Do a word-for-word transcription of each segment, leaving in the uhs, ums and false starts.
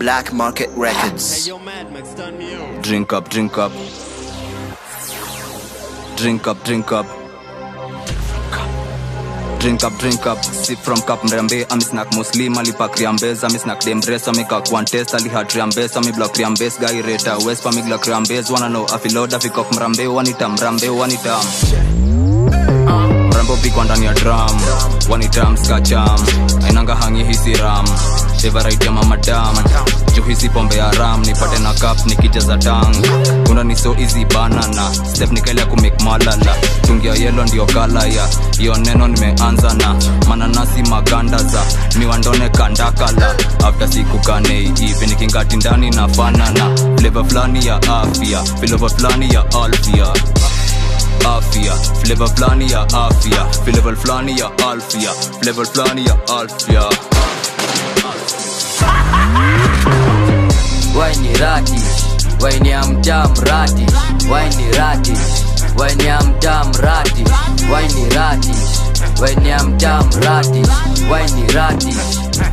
Black Market Records. Hey, yo, Mad Max, turn me on. Drink up, drink up. Drink up, drink up. Drink up, drink up, sip from cup mrembe. Ami snack mostly, malipa kriambez. Ami snack dem dress, ami kakwan test. Ali hat riambez, ami block riambez. Guy reta west, pa mi glock riambez. Wanna know, afi load, afi cock mrambe. Wanitam, mrambe, wanitam. Mrambo pikwa ndani ya drum. Wanitam, skacham. Ainanga hangi hisi ram. Sheva right ya mamadam. Juhisi pombe ya ram. Nipate na cup, nikijaza tang. Kuna ni so easy banana. Step nikaila kumake malala. Tungia yellow ndiyo kala ya. Yo neno nimeanza na mananasi maganda za miwandone kandakala. After siku kanei hivi nikingati ndani na banana. Flavor flani ya afya, flavor flani ya alfia. Afia, flavor flani ya afya, flavor flani ya alfia, flavor flani ya alfia. Waini radish, waini amtam radish, waini radish. When I'm damn ratty, when you're ratty, when I'm damn ratty, when you're ratty,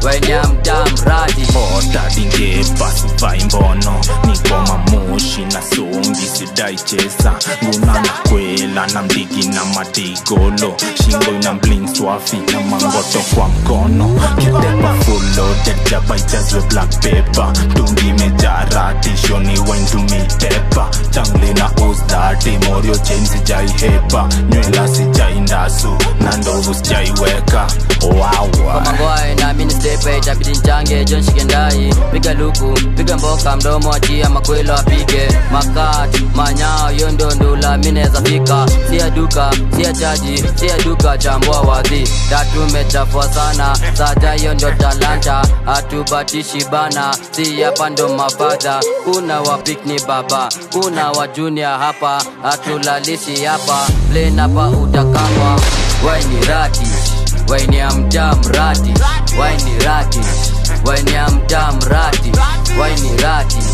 when I'm damn ratty. Oh, daddy, get past fine bono. Niko mamushi na songi sidai chesa. Guna na kwela na mdigi na matigolo. Shingo ina bling swafi na mangoto kwa mkono. Kitepa full loaded, jaba itazwe black pepper. Tungi meja ratty, shoni wine to me tepa. Changle na ustati, morio chesa. Sijai hepa, nywela sijai ndasu, na ndovu sijai weka. Kwa mangwai na mini stepe, itabidi nchange, John Shigendai. Piga luku, piga mboka, mdomo achia, makwelo apige. Makati, manyao, yondo ndula, mineza fika. Sia duka, sia chaji, sia duka, chambua wazi. Tatu mechafua sana, saja yondo talanta. Atubatishi bana, siya pando mafata. Kuna wa pikni baba, kuna wa junior hapa. Atula lishi hapa, plane hapa utakama. Waini radish, waini amtam radish, waini radish, waini amtam radish, waini radish,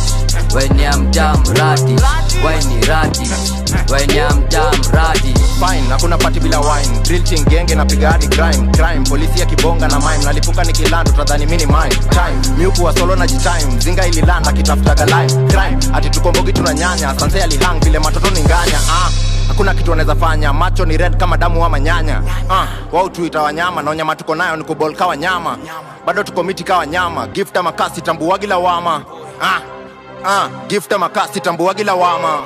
waini amtam radish, waini radish, waini amtam radish. Fine, hakuna party bila wine. Drill chingenge na piga hadi crime, crime. Polisi ya kibonga na mime, nalipuka nikilando tadhani mini mine. Time, miuku wa solo na jitime. Zinga ililanda kitafta galime, crime. Ati tukombogi tunanyanya, sanse alihang vile matoto ninganya. Ah, hakuna kitu wanaweza fanya, macho ni red kama damu wa manyanya. Ah, wao tuita wanyama na onyama tuko nayo ni kubolka wanyama. Bado tuko miti ka wanyama, gift ama kasi tambuwagi lawama. Ah, ah, gift ama kasi tambuwagi lawama.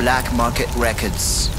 Black Market Records.